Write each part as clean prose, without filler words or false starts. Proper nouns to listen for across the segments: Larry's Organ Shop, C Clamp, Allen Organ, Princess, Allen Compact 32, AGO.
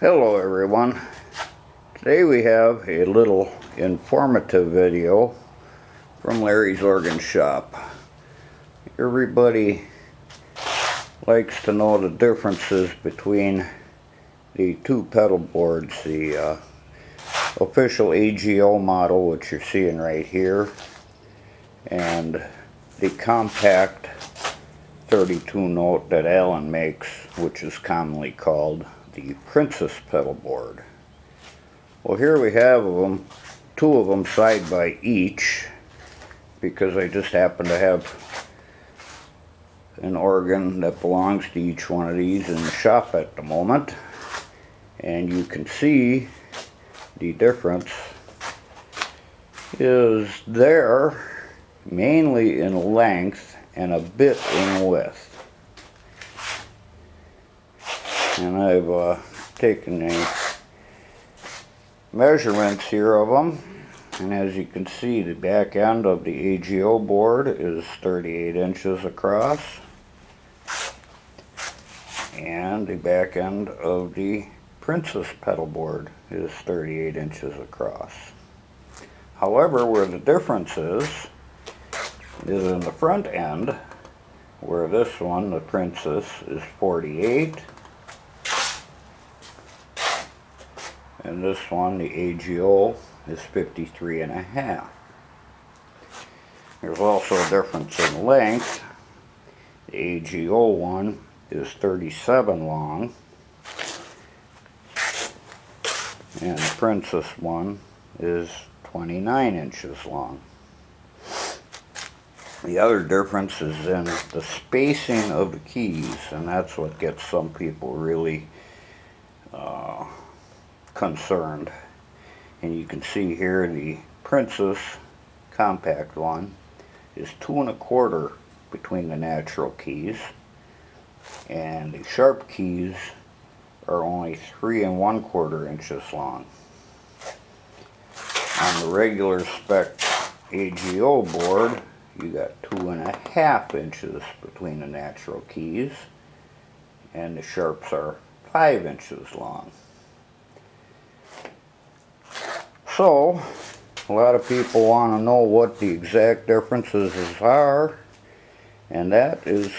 Hello everyone. Today we have a little informative video from Larry's Organ Shop. Everybody likes to know the differences between the two pedal boards, the official AGO model, which you're seeing right here, and the compact 32-note that Allen makes, which is commonly called the Princess pedal board. Well, here we have them, two of them side by each, because I just happen to have an organ that belongs to each one of these in the shop at the moment, and you can see the difference is there mainly in length and a bit in width. And I've taken the measurements here of them, and as you can see, the back end of the AGO board is 38 inches across, and the back end of the Princess pedal board is 38 inches across. However, where the difference is in the front end, where this one, the Princess, is 48. And this one, the AGO, is 53.5. There's also a difference in length. The AGO one is 37 long, and the Princess one is 29 inches long. The other difference is in the spacing of the keys, and that's what gets some people really concerned. And you can see here the Princess compact one is 2 1/4 between the natural keys, and the sharp keys are only 3 1/4 inches long. On the regular spec AGO board, you got 2 1/2 inches between the natural keys, and the sharps are 5 inches long. So, a lot of people want to know what the exact differences are, and that is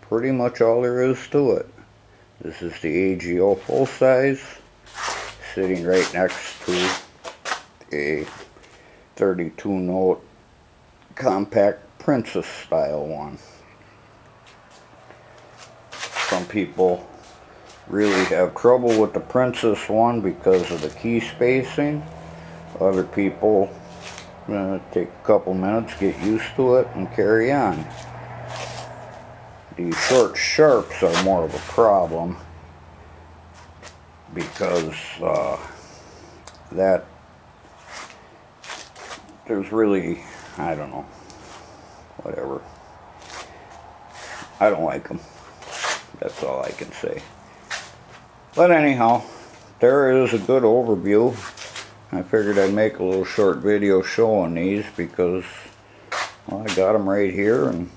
pretty much all there is to it. This is the AGO full size, sitting right next to a 32-note compact Princess style one. Some people really have trouble with the Princess one because of the key spacing. Other people take a couple minutes, get used to it, and carry on. The short sharps are more of a problem because there's really, I don't know, whatever. I don't like them. That's all I can say. But anyhow, there is a good overview. I figured I'd make a little short video showing these because, well, I got them right here and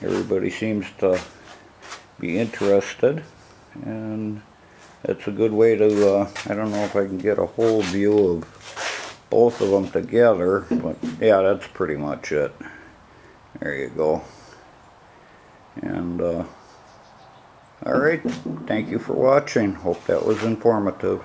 everybody seems to be interested, and it's a good way to, I don't know if I can get a whole view of both of them together, but yeah, that's pretty much it. There you go. And alright, thank you for watching. Hope that was informative.